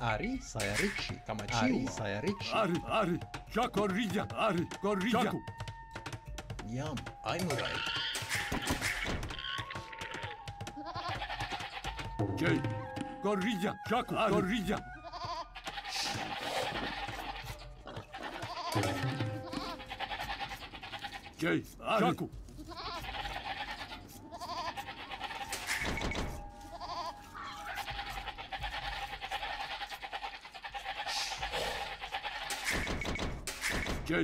Ari sayarichi kamachiu sayarichi Ari chakorija Ari korija Yam aimurai Jay korija chaku korija Jay chaku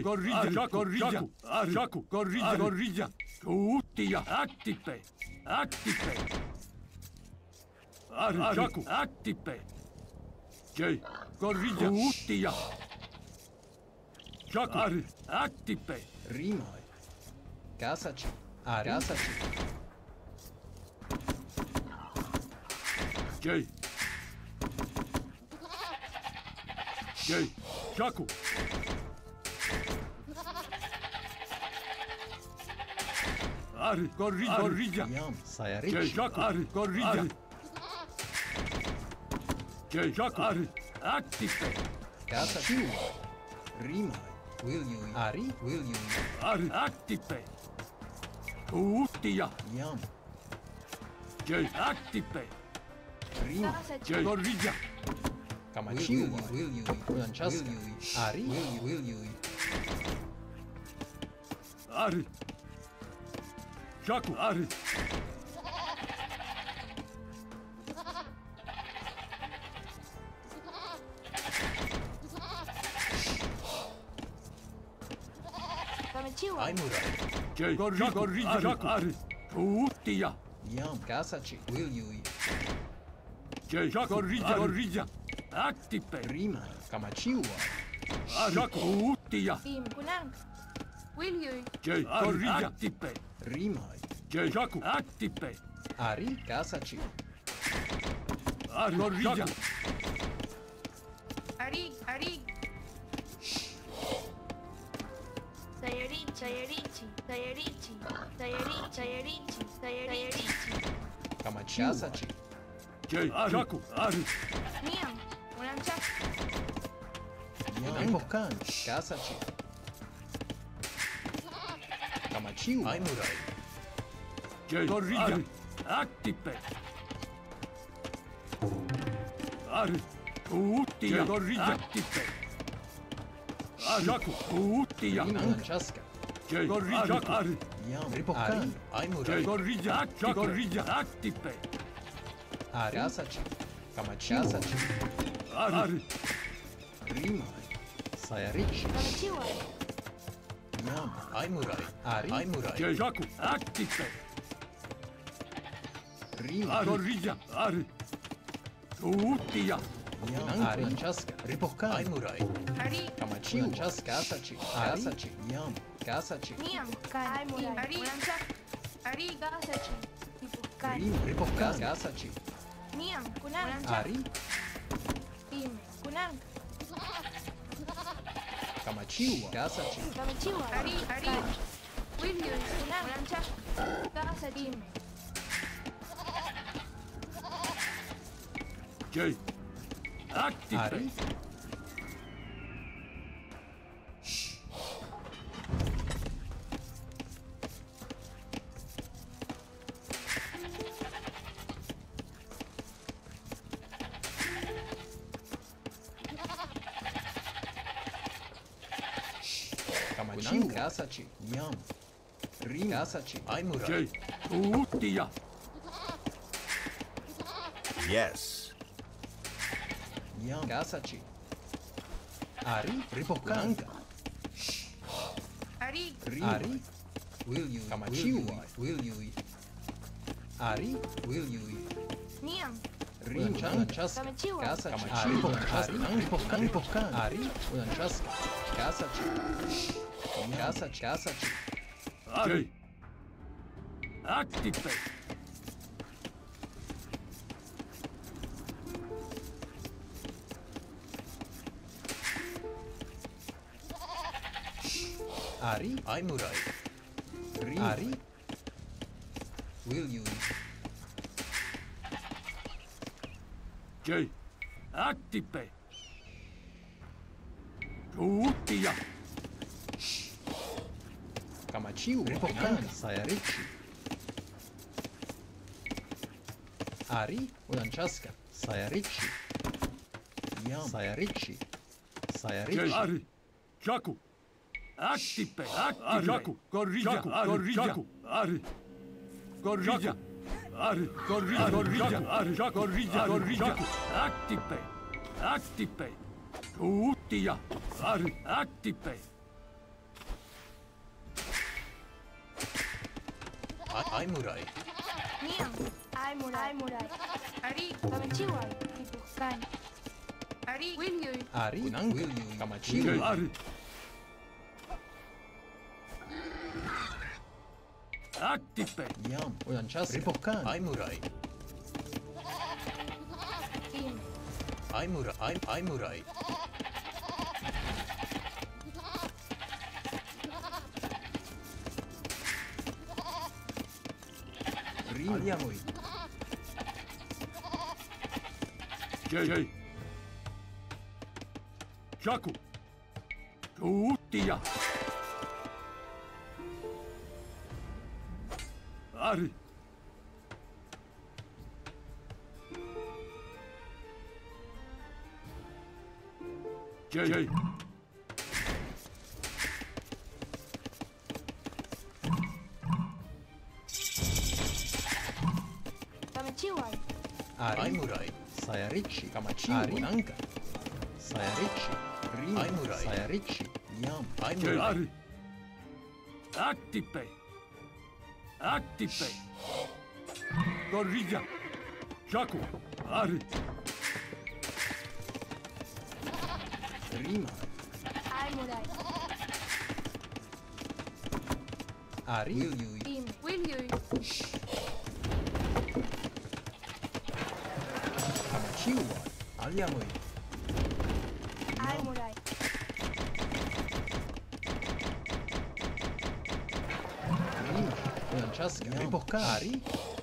Corrija, corrija, Jacu, corrija, corrija. Utia, actipe, actipe. Jacu, actipe. Jay, corrija, utia. Jacu, actipe. Rimai. Casaci, arasaci. Jay. Jay, Jacu. Ari, corrija, corrija. Jay, Jacu, Ari, corrija. Jay, Jacu, Ari, active. Casa Chiu. Rima, will you? Ari, will you? Ari, active. Uutia. Yam. Jay, active. Rima, Jay, corrija. Kamachiu, will you? Francesca, Ari, will you? Ari. Jacu, Ari! Aimurai! Jay, Gorri, Gorri, Jacu, Ari! Uutia! Yam, Kasachi, will you eat? Jay, Jacu, Gorri, Gorri, Actipe! Rima, Kamachiwa! Jacu, Uutia! Bim, Kunang! Will you eat? Jay, Gorri, Actipe! Rimai. Jay, Jacu, actipe. Ari, Kasachi. Ari, Jacu. Ari, Ari. Sayarichi, Sayarichi, Sayarichi, Sayarichi, Sayarichi, Sayarichi. Kamachi, Kasachi. Jay, Jacu, Ari. Niam, Urancha. Niam, Kokan, Kasachi. Kamachiu. Aimurai. Jay, corrija. Actipe. Ari. Uutia. Corrija. Actipe. Jacu. Uutia. Francesca. Jay, corrija. Ari. Ripokan. Aimurai. Jay, corrija. Corrija. Actipe. Ari. Kasachi. Kamachiu. Kasachi. Ari. Rimai. Sayarichi. Kamachiu. Yam, Aimurai, Ari, Aimurai. Jay, Jacu, active. Rima, Corrija, Ari. Uutia. Yam, Ari, Francesca, Ripokan, Aimurai. Ari, Kamachi, Francesca, Kasachi, Kasachi, Yam, Kasachi. Yam, Aimurai, Ari, Francesca, Ari, Kasachi, Ripokan. Rima, Ripokan, Kasachi. Yam, Kunang, Ari. Bim, Kunang. Kamachiu, Kasachi. Kamachiu, Ari, Ari. Will you? Urancha. Kasachi. Jay. Active. Kasachi, Yam, Rim, Kasachi, Aimurai, Uutia. Yes. Yam, Kasachi, Ari, Ripokanka. Ari, Ari, will you? Kamachiwa, will you? Ari, will you? Niam. Rim, Chanchas, Kasachi, Ari, Ripokanka, Ari, Chanchas, Kasachi. Kasachi, Kasachi. Ari. Active. Ari, Aimurai. Ari. Will you? Jay. Attipe! Tuuttia! Camaciu, importanța e reci. Ari, ulancească, saia reci. Saia reci. Saia reci. Ari, Jacu! Attipe! Attipe! Jacu! Corrija! Corrija! Ari! Corrija! Ari, corrija, corrija, arja, corrija, corrija, actipe, actipe, tuutia, ari, actipe. Ai murai. Nio, ai murai, murai. Ari, kamachiwa, tipukan. Ari, will you? Ari, will you? Kamachiwa, ari. Actipe! Iam, ulancească, ripocan, ai murai. Ai murai, ai murai. Riamui. Jei! Jacu! Tuutia! Ari! Jei! Kamachiwai! Ari murai! Sayarichi! Kamachiwai! Nanka! Sayarichi! Rin! Ai murai! Sayarichi! Yam! Ai murai! Ari! Actipe! Actipe! Corrija! Jacu! Ari! Rima! Ai murai! Ari! Rima! Will you? Kamachiwa! Aliamui! Ai murai! Ulancească, ripoca, ari,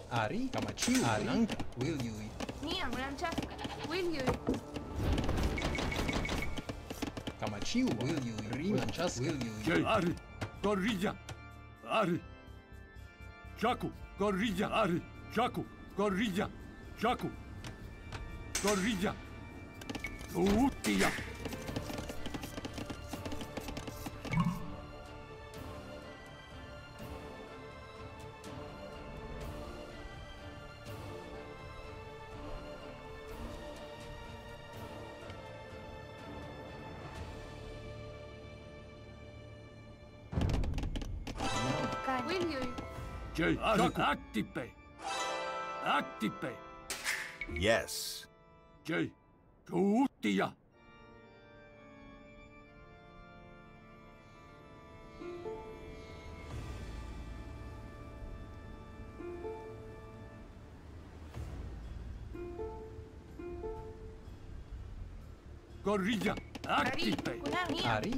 ari, camaciu, aranca, will you? Nia, ulancească, will you? Camaciu, will you? Ri, ulancească, will you? Ari, corrija, ari, jacu, corrija, ari, jacu, corrija, jacu, corrija, uutia. Actipe! Actipe! Yes! Jei! Tuutia! Corrija! Actipe! Ari!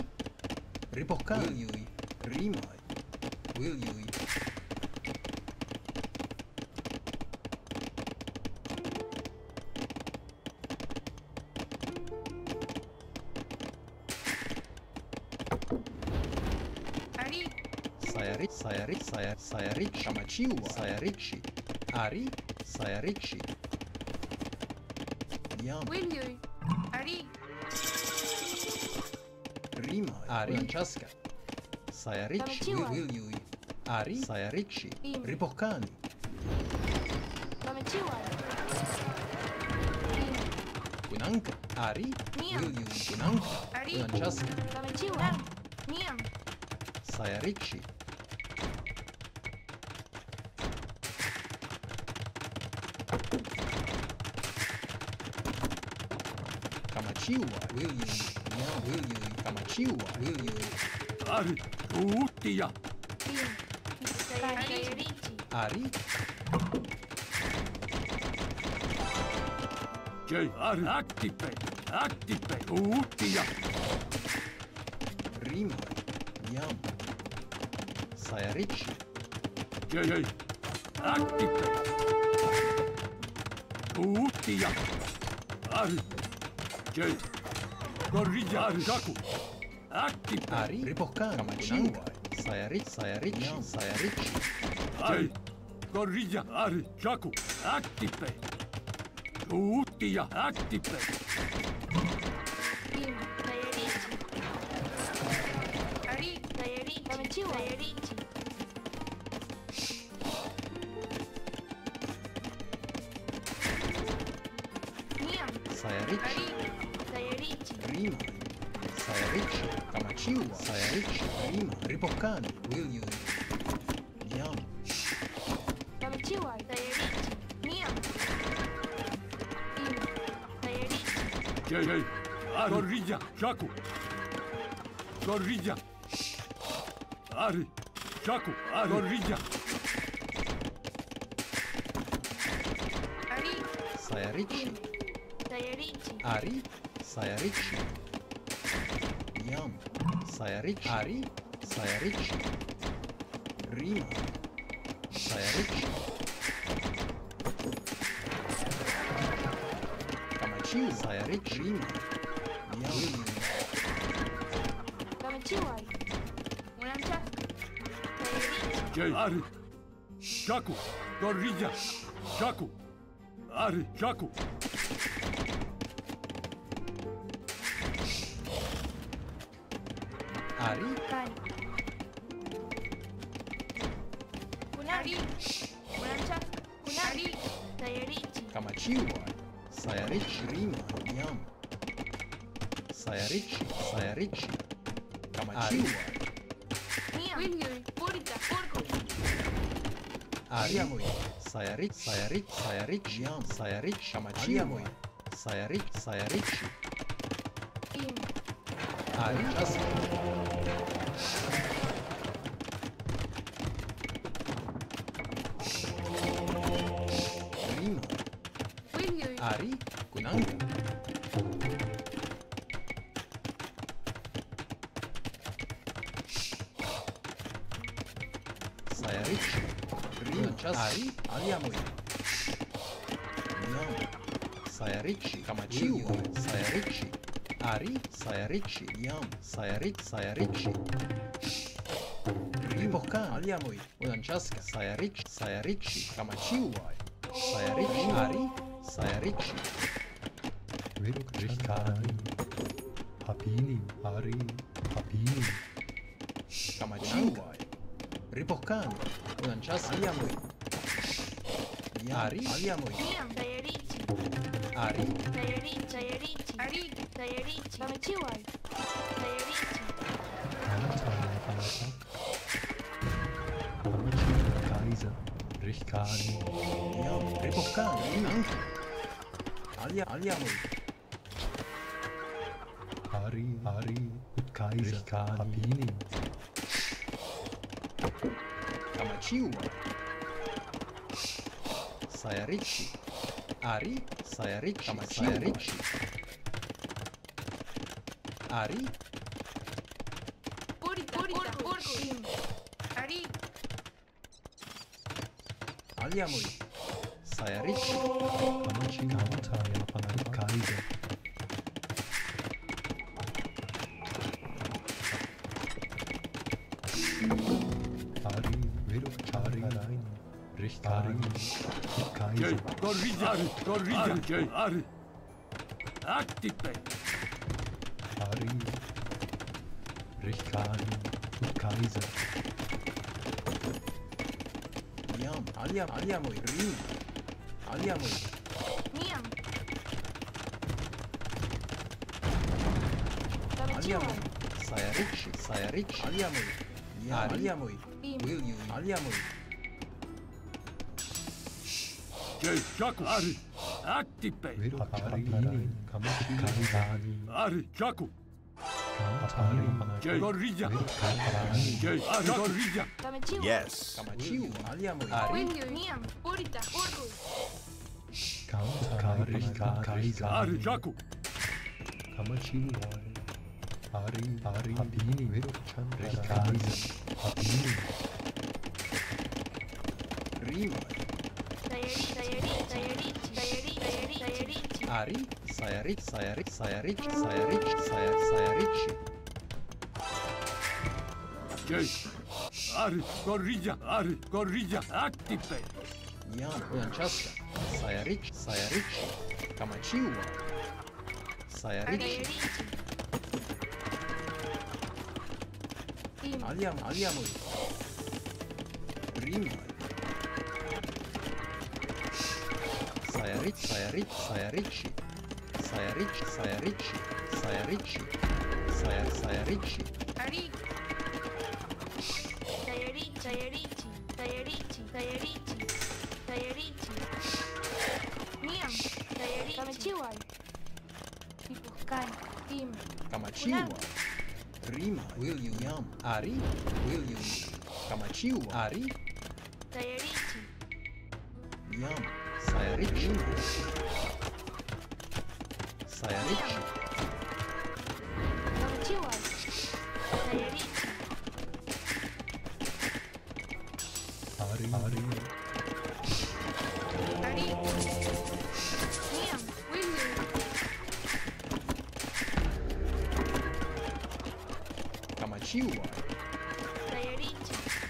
Ripoca! Rimai! Will you? Sayarichi, Kamachiwa, Sayarichi, Ari, Sayarichi. Yam. Will you? Ari. Rima, Ari, Ulancească. Sayarichi, will you? Ari, Sayarichi, Ripocani. Kamachiwa. Kunanka, Ari, will you? Kunanka, Ulancească. Kamachiwa. Niam. Sayarichi. Kamachiwa, will you? No, will you? Kamachiwa, will you? Ari, uutia. Ari. Jei, ari, actipe, actipe, uutia. Rima, yam. Sayarichi. Jei, actipe. Uutia. Ari. Gente, corrige al Jacu. Activa, riporcare, macinua. Sai a ricci. Ai, corrige al Jacu. Activa. Utia, activa. Ricci. Sai ricci, prima, riboccano, William, andiamo. Camaciwa, sai ricci, corrija, Jacu, corrija, Ari, Jacu, corrija. Sai ricci. Yam. Sai ricci. Rima. Sai ricci. Kamachiu. Sai ricci. Rima. Yam. Kamachiu. Ulancha. Sai ricci. Ari. Jacu. Dorija. Jacu. Ari. Jacu. Kunari, Sayarici. Kamachiwa, Sayarici, Rima, Yam. Sayarici. Kamachiwa. William, Porco. Ariamoi, Sayarici, Yam, Sayarici, Kamachiwa. Sayarici. Ariamoi. Ari, Kunangu. Sayarici. Ari, Aliamui. No. Sayarici, Kamachiu. Sayarici. Ari, Sayarici, Yam. Sayarici. Riboca, Aliamui. Ulanchaska, Sayarici, Kamachiu. Sayarici, Ari. Sayarici. Papini. Kamachiwa. Riboccano. Ulanchas aliamui. Ari aliamui. Ari. Sayarici. Kamachiwa. Sayarici. Aliamui. Ari, Kaiser, Papini. Kamachiwa. Sayarici. Ari, Sayarici, Kamachiwa. Ari. Puri. Ari. Aliamui. Sayarici. Kamachiwa. Corrija. Active. Ari. Aliamui. Sayarici. Aliamui. William. Aliamui. Jacu, Ari, active. Ari, Jacu. Gorilla. Yes. Ari, Jacu. Ari, Sayarici.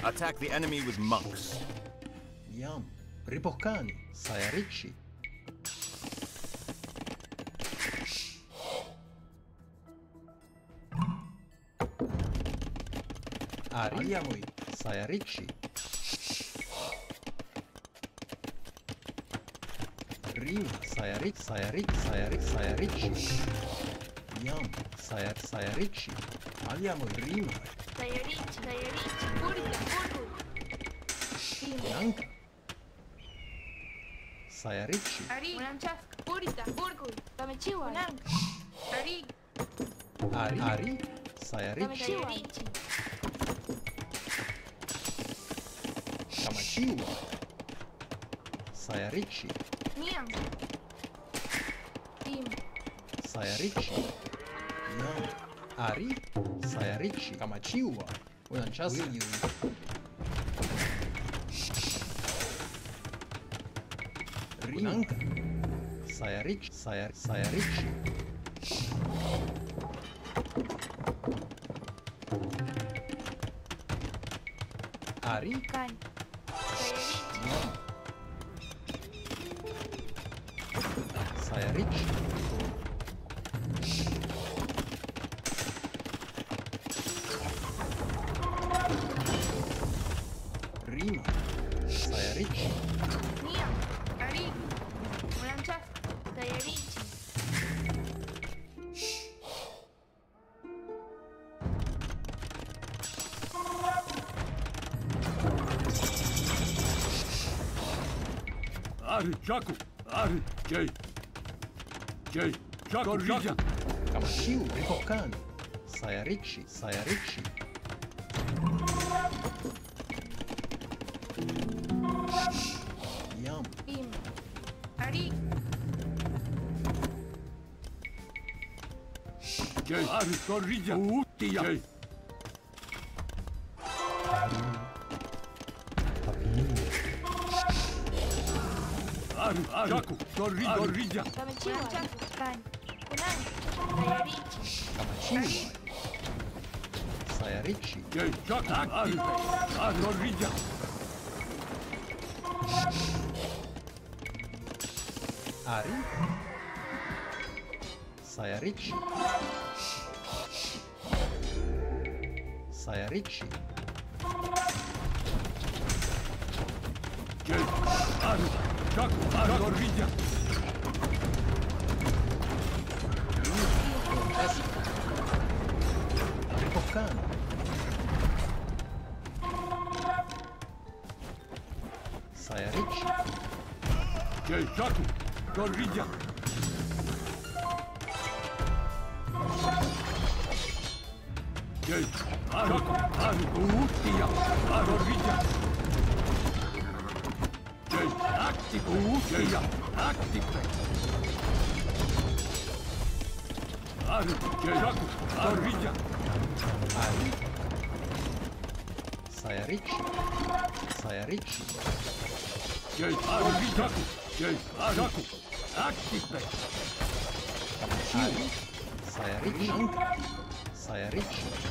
Attack the enemy with monks. Yam. Ripokan. Sayarichi. Ariamui. Sayarichi. Rima. Sayarich. Sayarich. Sayarich. Sayarichi. Yam. Sayar. Sayarichi. Aliamui. Rima. Sayarichi. Sayarichi. Bianca. Sayarichi. Ari. Unamchasca. Burita. Burgul. Tamechiwa. Unanca. Ari. Ari. Ari. Sayarichi. Tamechiwa. Sayarichi. Miam. Tim. Sayarichi. Miam. Ari. Sayarichi. Tamechiwa. Unamchasca. Unanca. Sayarichi, Sayarichi. Ari. Kani. Sayarichi. Rima. Sayarichi. Jaco, Ari, Jay, Jay, Jaco, Jaco, Kamachiu, Ripokan, Sayarichi, Sayarichi, Yam, Ari, Jay, Ari, Corrija, Utia. Jaco, Dorija, Dorija. Kamachiwa, Kani, Kunan, Sayarichi. Kamachiwa, Sayarichi. Jaco, Ari, Dorija. Ari, Sayarichi. Sayarichi. Jaco, Ari. Jaco, Jaco, Rija. Ripokan. Sayarichi. Jaco, Jaco, Rija. Jaco, Jaco, Utia, Jaco, Rija. Uția, active. Ari, Jaco, Dorija. Ari. Sayarichi. Sayarichi. Jay, Ari, Jaco. Jay, Jaco, active. Saya Ricci. Yes.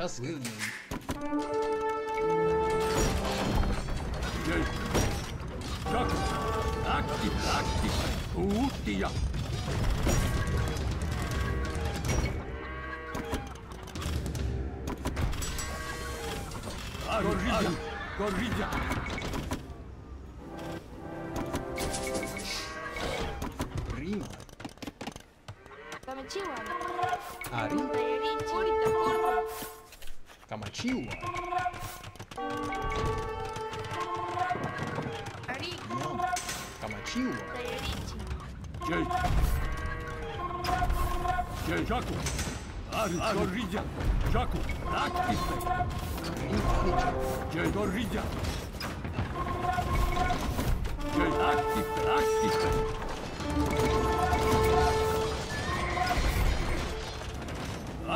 just kill me. Corrida! Corrida! Ari? Camaciu? Ari? No. Camaciu? Jai! Jai, Jacu! Ari, Dorija! Jacu! Activă! Jai, Dorija! Jai, activă! Activă!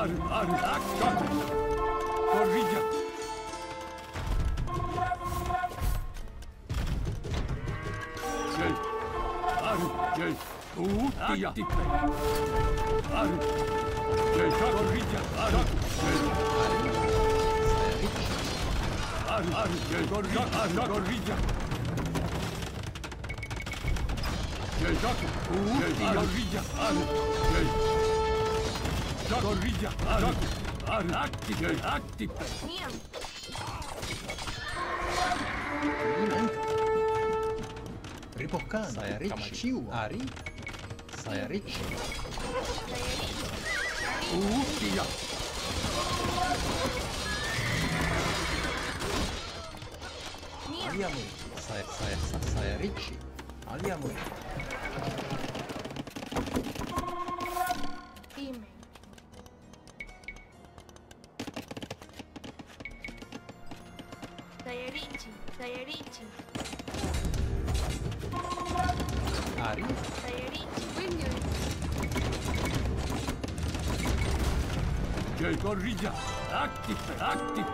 Are, acționat! Corrija! Jai! Are, Jai! Utia! Are! Jai, Corrija! Are! Are, Jai, Corrija! Are, Corrija! Jai, Jacu! Jai, Corrija! Are! Jai! Corrija, active, active. Ripocante, Camaciu, Ari, Saerici. Utia. Aliamo, Saerici, Aliamo. Corrija, active, active.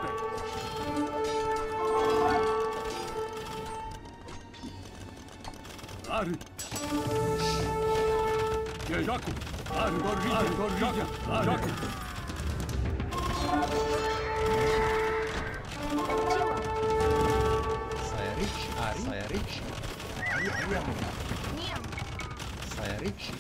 Are. Jai Jacu, Are Corrija, Corrija, Jacu. Saerici, Are, Saerici. Aliamo. Saerici.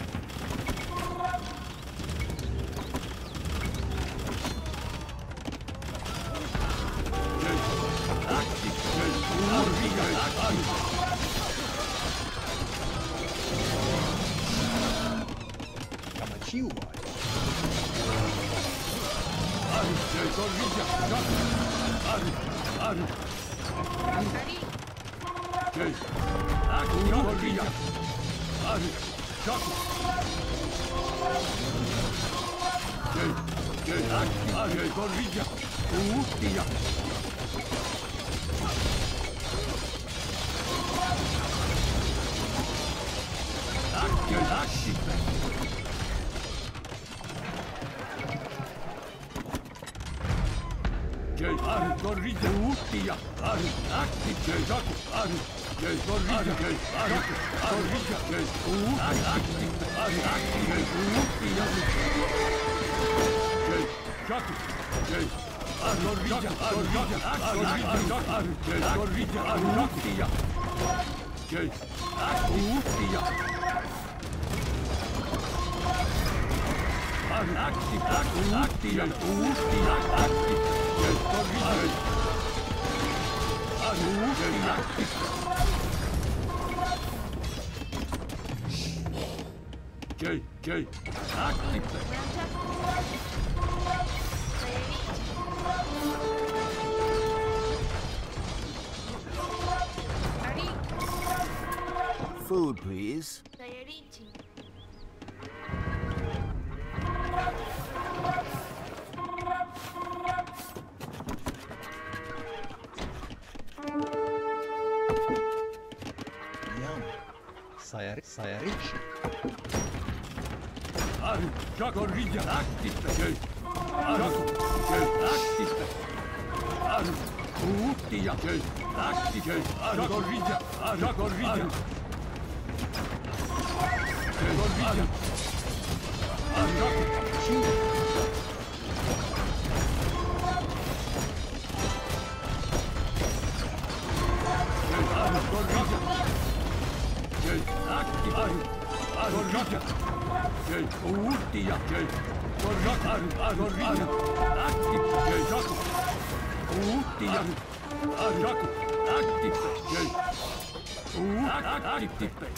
Food, please. Saerici. Are, Corrija, active. Active. Are, Utia, active. Are, Corrija, Are, Corrija. Corrija. Are, Jacu. Wood, please.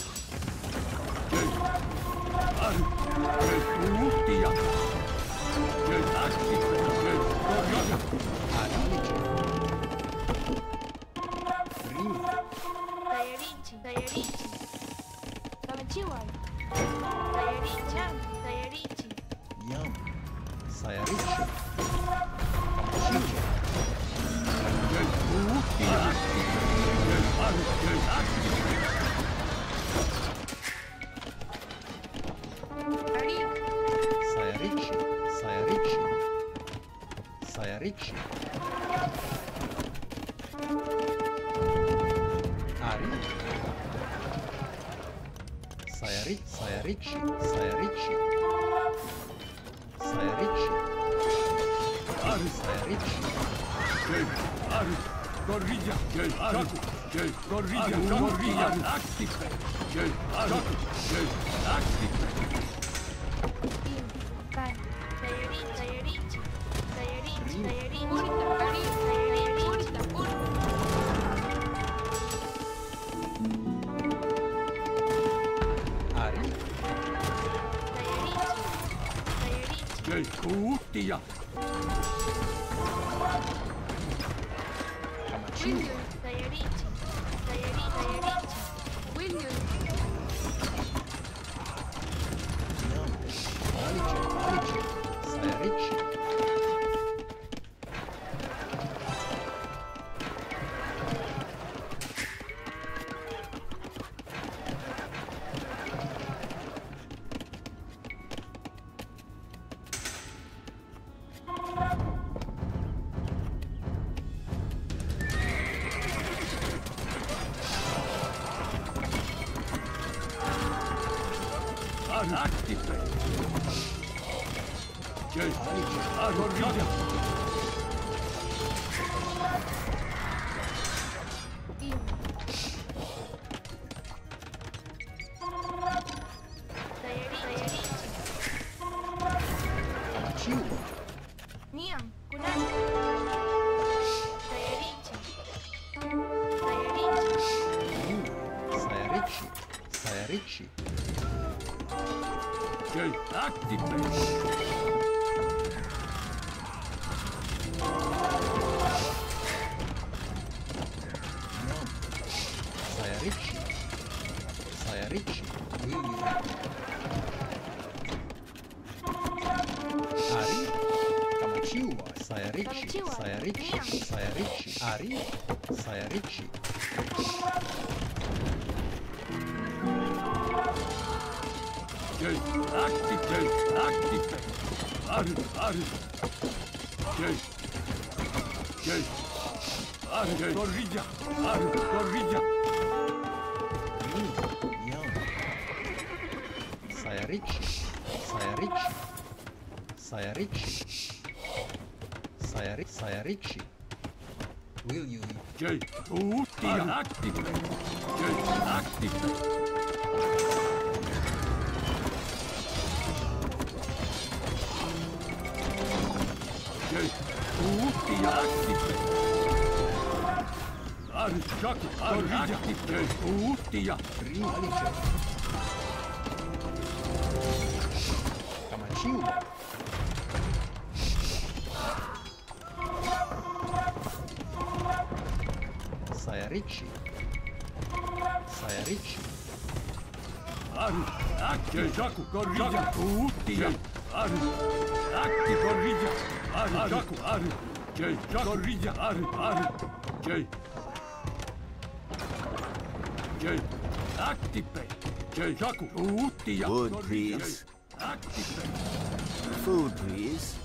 Food, please.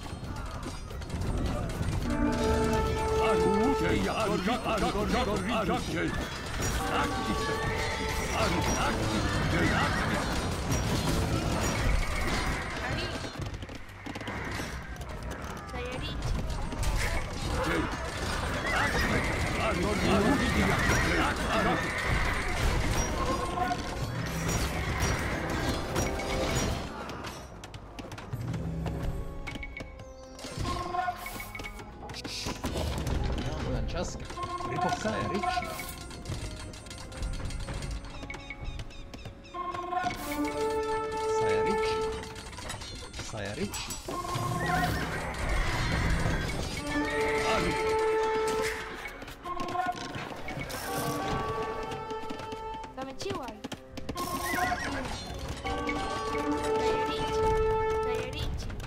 reci. Doamne, ce oare?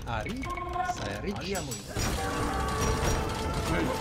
Arici. Arici. Food,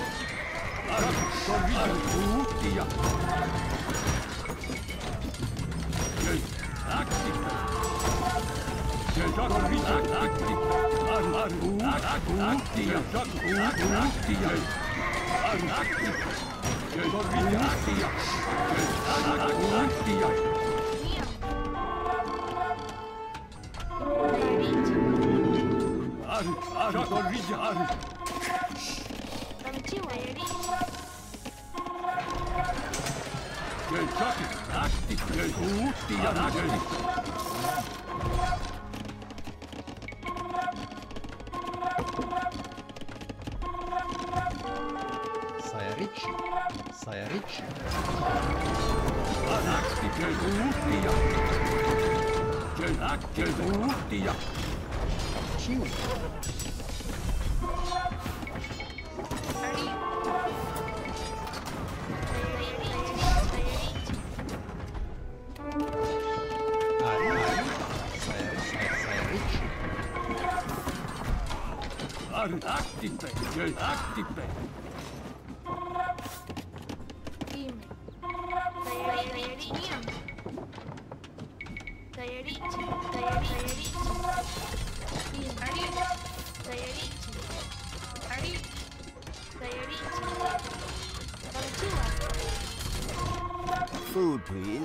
please.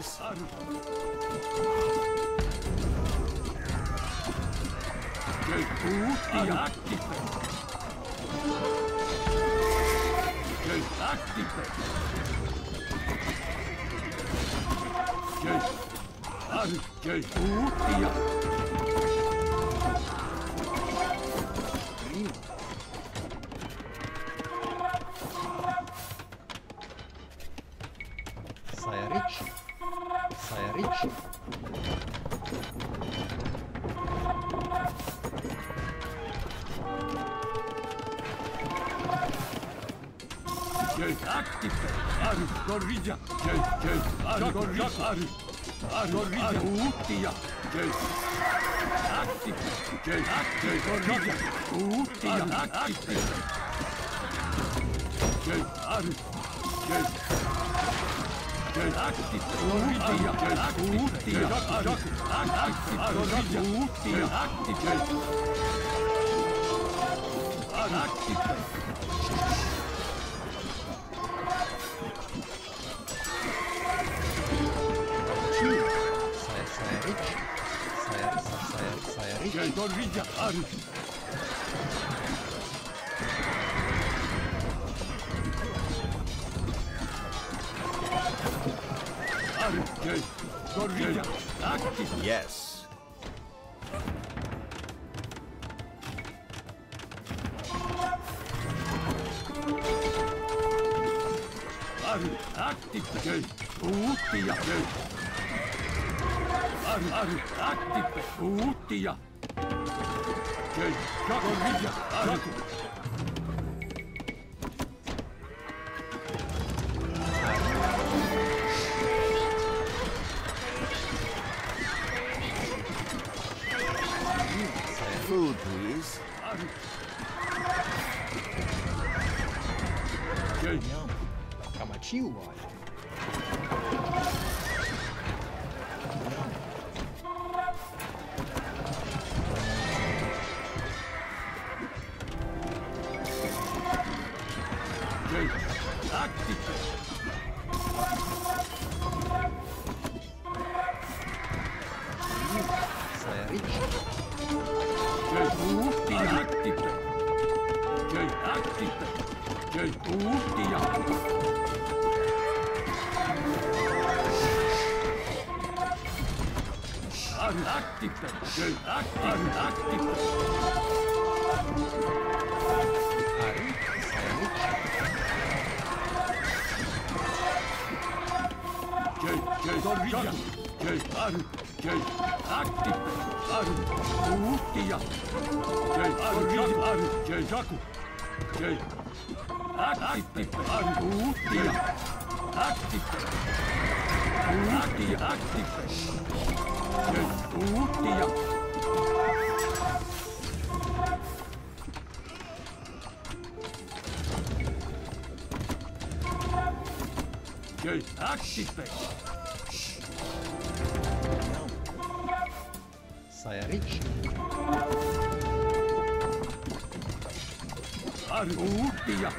Yes. Food, please. Active, Stai aici. Arutia.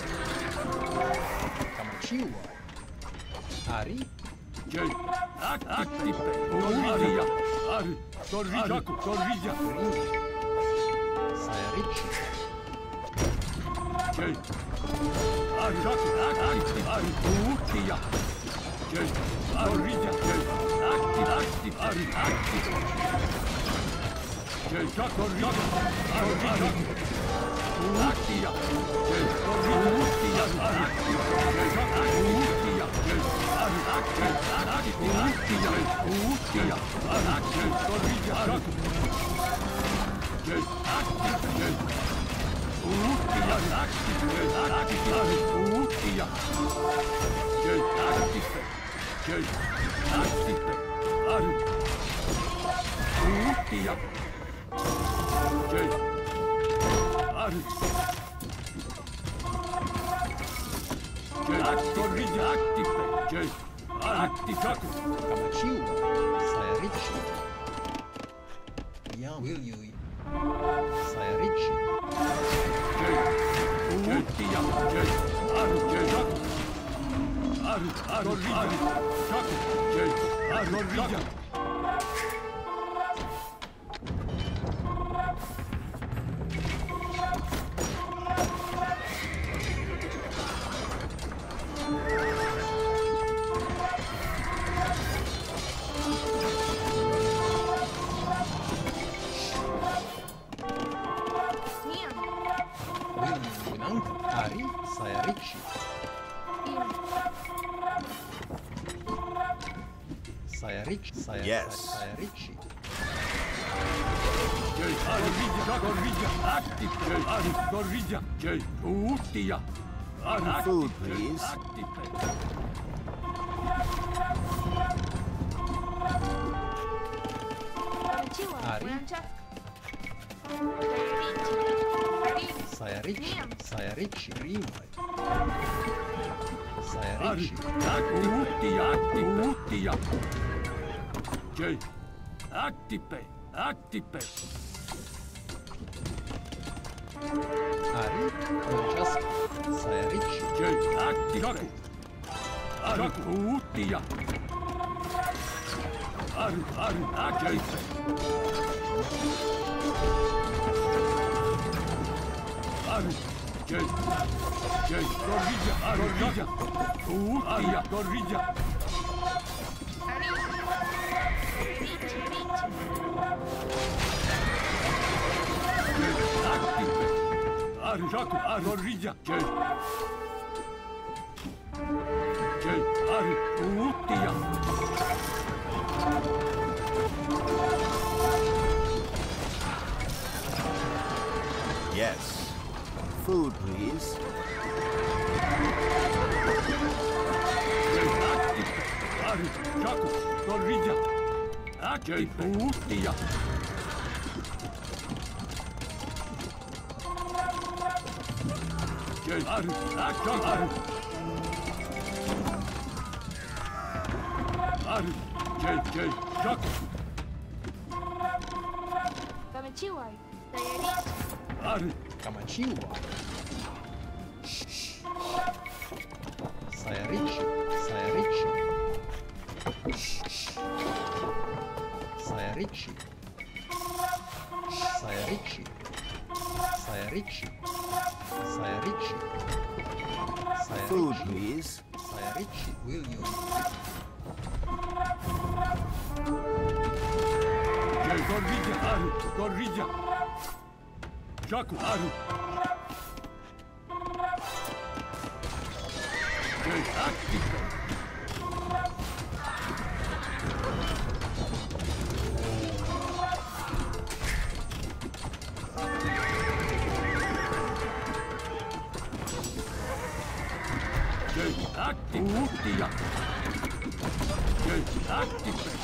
Camaciu. Ari. Jei. Actipe. Aria. Ari. Sorvijaku. Sorvijaku. Stai aici. Jei. Ajaku. Actipe. Arutia. Jei. Aria. Jei. Actipe. Actipe. Ari. Actipe. Active. Jei, ari, jei, active, active, jei, active, camaciu, stai ricci, iam, uiui, stai ricci, jei, uiuia, jei, ari, jei, ari, ari, ari, jei, ari, ari. Yes. Food, please. Jei, active, active. Ari, just say rich. Jei, active. Ari, utia. Ari, ari, active. Ari, jei, jei, corrija, corrija, utia, corrija. Arjaku, arorija, jei, jei, ari, utia, yes, food please, jei, active, arjaku, arorija, active, utia. Jei, ari, action, ari. Ari, jei, jei, shock. Kamachiwa, diarist. Ari, kamachiwa. Sayarich, sayarich. Sayarich. Sayarich. Sayarich. Sayarichi. Food, please. Sayarichi, will you? Jei, Gorija, Ari, Gorija. Jaku, Ari. Jei, active. Activities. Good activities.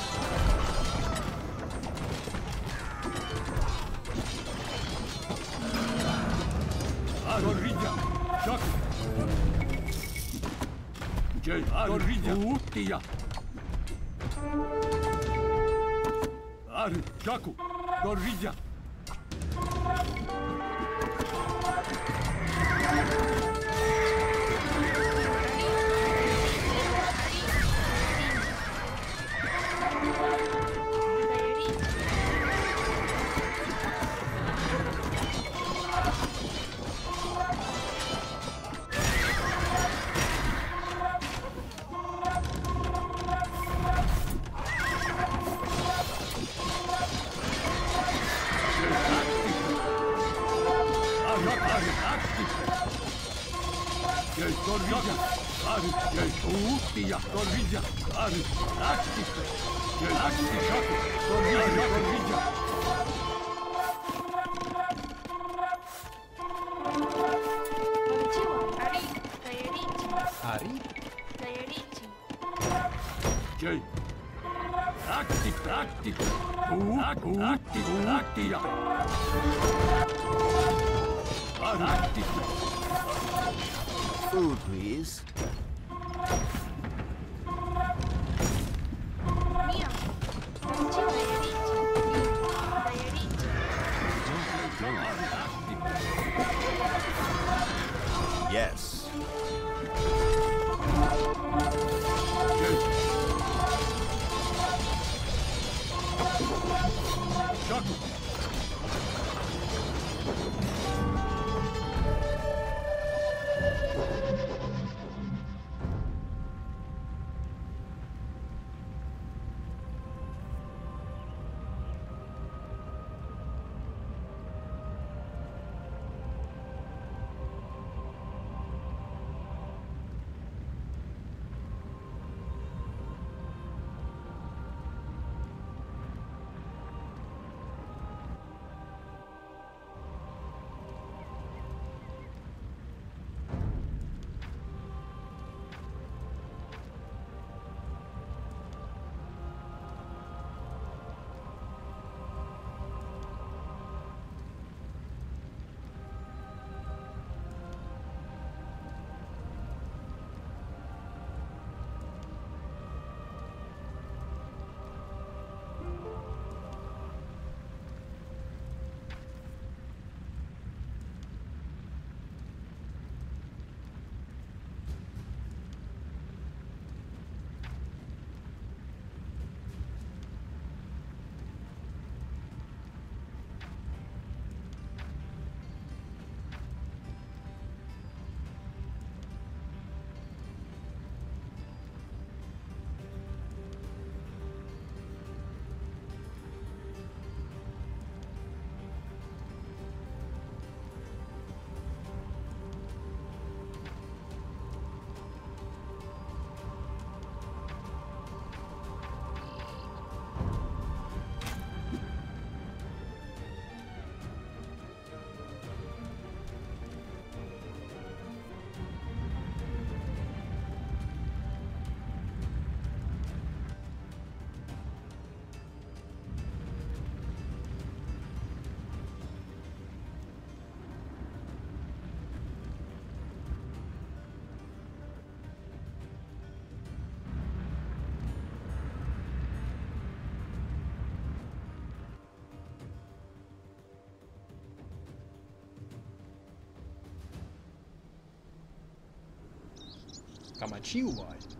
Corrida, joc. Jai, corrida, utia. Ar, jocu, corrida. Food, please. Yes. Chocolate. Kamachiwa.